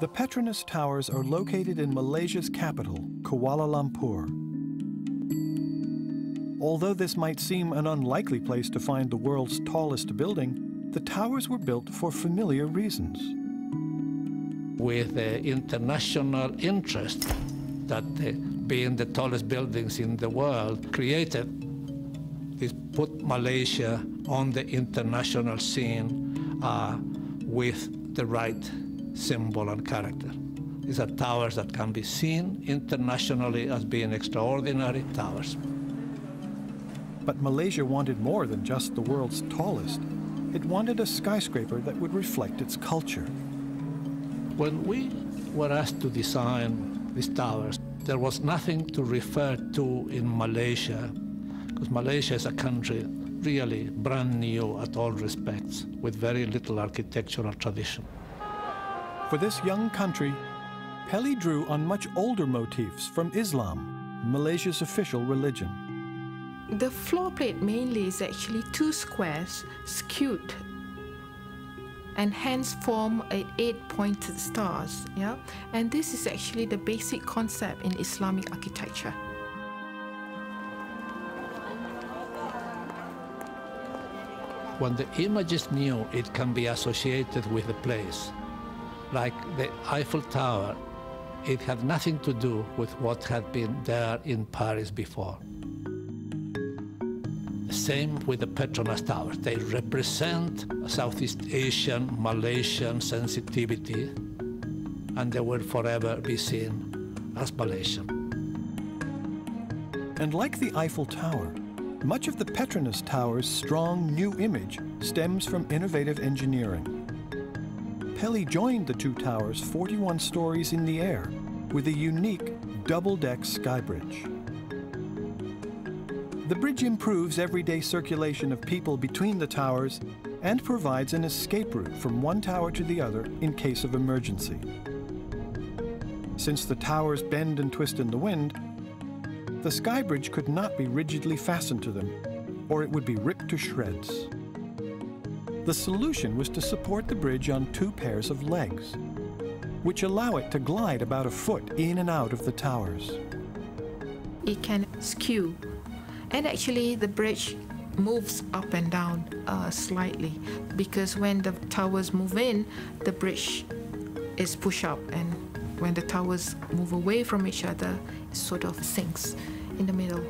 The Petronas Towers are located in Malaysia's capital, Kuala Lumpur. Although this might seem an unlikely place to find the world's tallest building, the towers were built for familiar reasons. With international interest that being the tallest buildings in the world created, it put Malaysia on the international scene with the right symbol and character. These are towers that can be seen internationally as being extraordinary towers. But Malaysia wanted more than just the world's tallest. It wanted a skyscraper that would reflect its culture. When we were asked to design these towers, there was nothing to refer to in Malaysia, because Malaysia is a country really brand new at all respects, with very little architectural tradition. For this young country, Pelli drew on much older motifs from Islam, Malaysia's official religion. The floor plate mainly is actually two squares skewed, and hence form 8-pointed stars, yeah? And this is actually the basic concept in Islamic architecture. When the image is new, it can be associated with a place. Like the Eiffel Tower, it had nothing to do with what had been there in Paris before. Same with the Petronas Towers. They represent Southeast Asian, Malaysian sensitivity, and they will forever be seen as Malaysian. And like the Eiffel Tower, much of the Petronas Tower's strong new image stems from innovative engineering. Pelli joined the two towers 41 stories in the air with a unique double-deck sky bridge. The bridge improves everyday circulation of people between the towers and provides an escape route from one tower to the other in case of emergency. Since the towers bend and twist in the wind, the sky bridge could not be rigidly fastened to them, or it would be ripped to shreds. The solution was to support the bridge on two pairs of legs, which allow it to glide about a foot in and out of the towers. It can skew. And actually, the bridge moves up and down slightly, because when the towers move in, the bridge is pushed up, and when the towers move away from each other, it sort of sinks in the middle.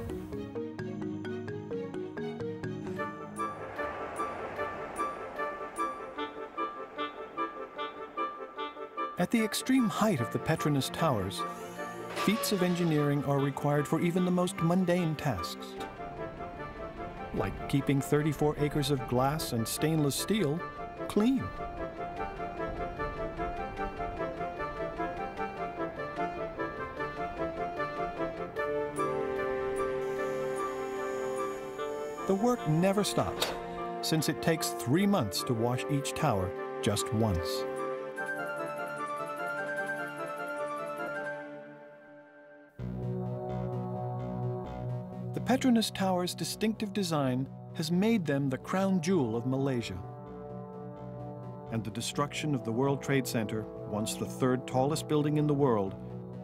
At the extreme height of the Petronas Towers, feats of engineering are required for even the most mundane tasks, like keeping 34 acres of glass and stainless steel clean. The work never stops, since it takes 3 months to wash each tower just once. The Petronas Towers' distinctive design has made them the crown jewel of Malaysia. And the destruction of the World Trade Center, once the third tallest building in the world,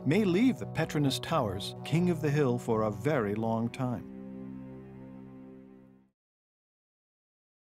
may leave the Petronas Towers king of the hill for a very long time.